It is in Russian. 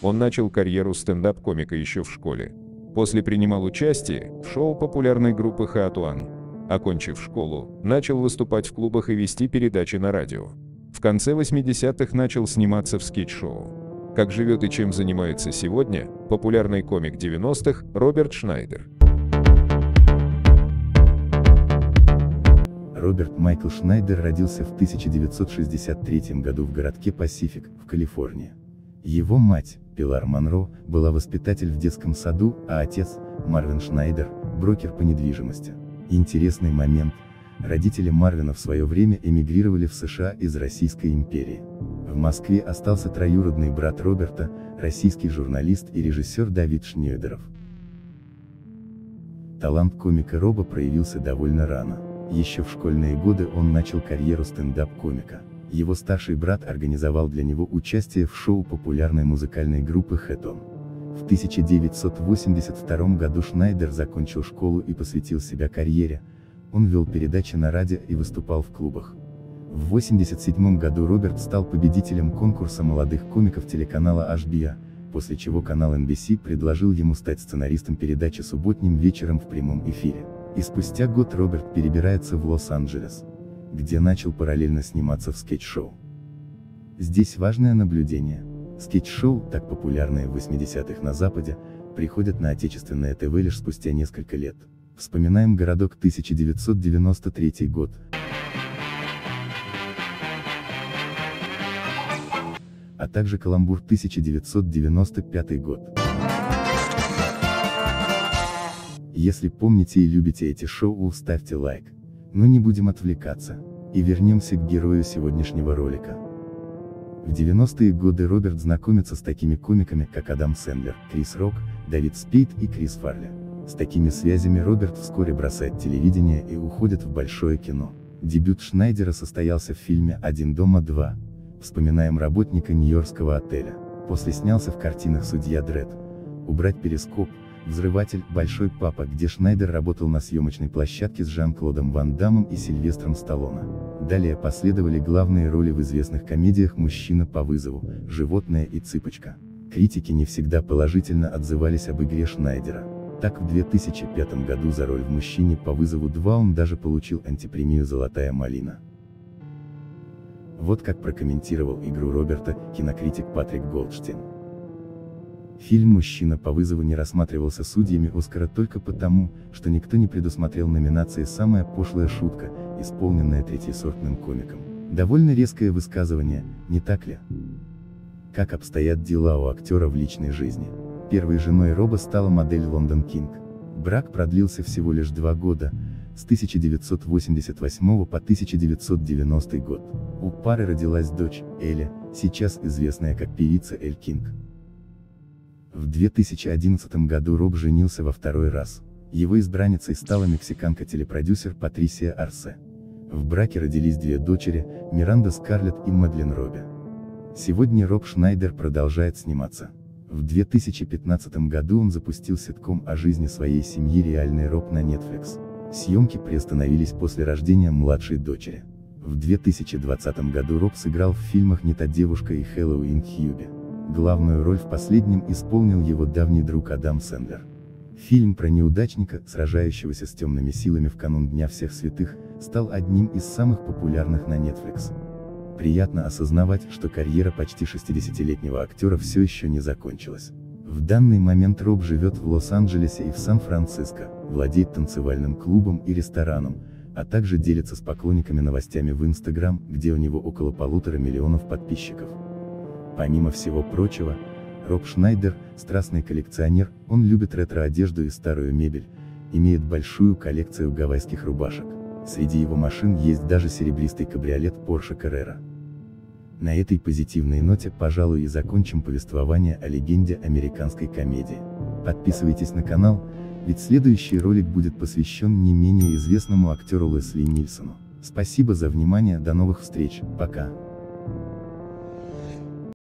Он начал карьеру стендап-комика еще в школе. После принимал участие в шоу популярной группы Head On. Окончив школу, начал выступать в клубах и вести передачи на радио. В конце 80-х начал сниматься в скетч-шоу. Как живет и чем занимается сегодня популярный комик 90-х Роберт Шнайдер. Роберт Майкл Шнайдер родился в 1963 году в городке Пасифик, в Калифорнии. Его мать, Пилар Монро, была воспитатель в детском саду, а отец, Марвин Шнайдер, брокер по недвижимости. Интересный момент. Родители Марвина в свое время эмигрировали в США из Российской империи. В Москве остался троюродный брат Роберта, российский журналист и режиссер Давид Шнейдеров. Талант комика Роба проявился довольно рано. Еще в школьные годы он начал карьеру стендап-комика. Его старший брат организовал для него участие в шоу популярной музыкальной группы Head On. В 1982 году Шнайдер закончил школу и посвятил себя карьере. Он вел передачи на радио и выступал в клубах. В 1987 году Роберт стал победителем конкурса молодых комиков телеканала HBO, после чего канал NBC предложил ему стать сценаристом передачи «Субботним вечером в прямом эфире». И спустя год Роберт перебирается в Лос-Анджелес, где начал параллельно сниматься в скетч-шоу. Здесь важное наблюдение. Скетч-шоу, так популярные в 80-х на Западе, приходят на отечественное ТВ лишь спустя несколько лет. Вспоминаем «Городок», 1993 год. А также «Каламбур», 1995 год. Если помните и любите эти шоу, ставьте лайк. Но не будем отвлекаться. И вернемся к герою сегодняшнего ролика. В 90-е годы Роберт знакомится с такими комиками, как Адам Сэндлер, Крис Рок, Дэвид Спейт и Крис Фарли. С такими связями Роберт вскоре бросает телевидение и уходит в большое кино. Дебют Шнайдера состоялся в фильме «Один дома два». Вспоминаем работника нью-йоркского отеля. После снялся в картинах «Судья Дредд», «Убрать перископ», «Взрыватель», «Большой папа», где Шнайдер работал на съемочной площадке с Жан-Клодом Ван Даммом и Сильвестром Сталлоне. Далее последовали главные роли в известных комедиях «Мужчина по вызову», «Животное» и «Цыпочка». Критики не всегда положительно отзывались об игре Шнайдера. Так, в 2005 году за роль в «Мужчине по вызову 2» он даже получил антипремию «Золотая малина». Вот как прокомментировал игру Роберта кинокритик Патрик Голдштейн. Фильм «Мужчина по вызову» не рассматривался судьями Оскара только потому, что никто не предусмотрел номинации «Самая пошлая шутка», исполненная третьесортным комиком. Довольно резкое высказывание, не так ли? Как обстоят дела у актера в личной жизни? Первой женой Роба стала модель Лондон Кинг. Брак продлился всего лишь 2 года, с 1988 по 1990 год. У пары родилась дочь, Элли, сейчас известная как певица Эль Кинг. В 2011 году Роб женился во второй раз. Его избранницей стала мексиканка-телепродюсер Патрисия Арсе. В браке родились 2 дочери, Миранда Скарлетт и Мадлен Робби. Сегодня Роб Шнайдер продолжает сниматься. В 2015 году он запустил ситком о жизни своей семьи «Реальный Роб» на Netflix. Съемки приостановились после рождения младшей дочери. В 2020 году Роб сыграл в фильмах «Не та девушка» и «Хэллоуин Хьюби». Главную роль в последнем исполнил его давний друг Адам Сэндлер. Фильм про неудачника, сражающегося с темными силами в канун Дня Всех Святых, стал одним из самых популярных на Netflix. Приятно осознавать, что карьера почти 60-летнего актера все еще не закончилась. В данный момент Роб живет в Лос-Анджелесе и в Сан-Франциско, владеет танцевальным клубом и рестораном, а также делится с поклонниками новостями в Instagram, где у него около 1,5 миллиона подписчиков. Помимо всего прочего, Роб Шнайдер – страстный коллекционер, он любит ретро-одежду и старую мебель, имеет большую коллекцию гавайских рубашек. Среди его машин есть даже серебристый кабриолет Porsche Carrera. На этой позитивной ноте, пожалуй, и закончим повествование о легенде американской комедии. Подписывайтесь на канал, ведь следующий ролик будет посвящен не менее известному актеру Лесли Нильсону. Спасибо за внимание, до новых встреч, пока.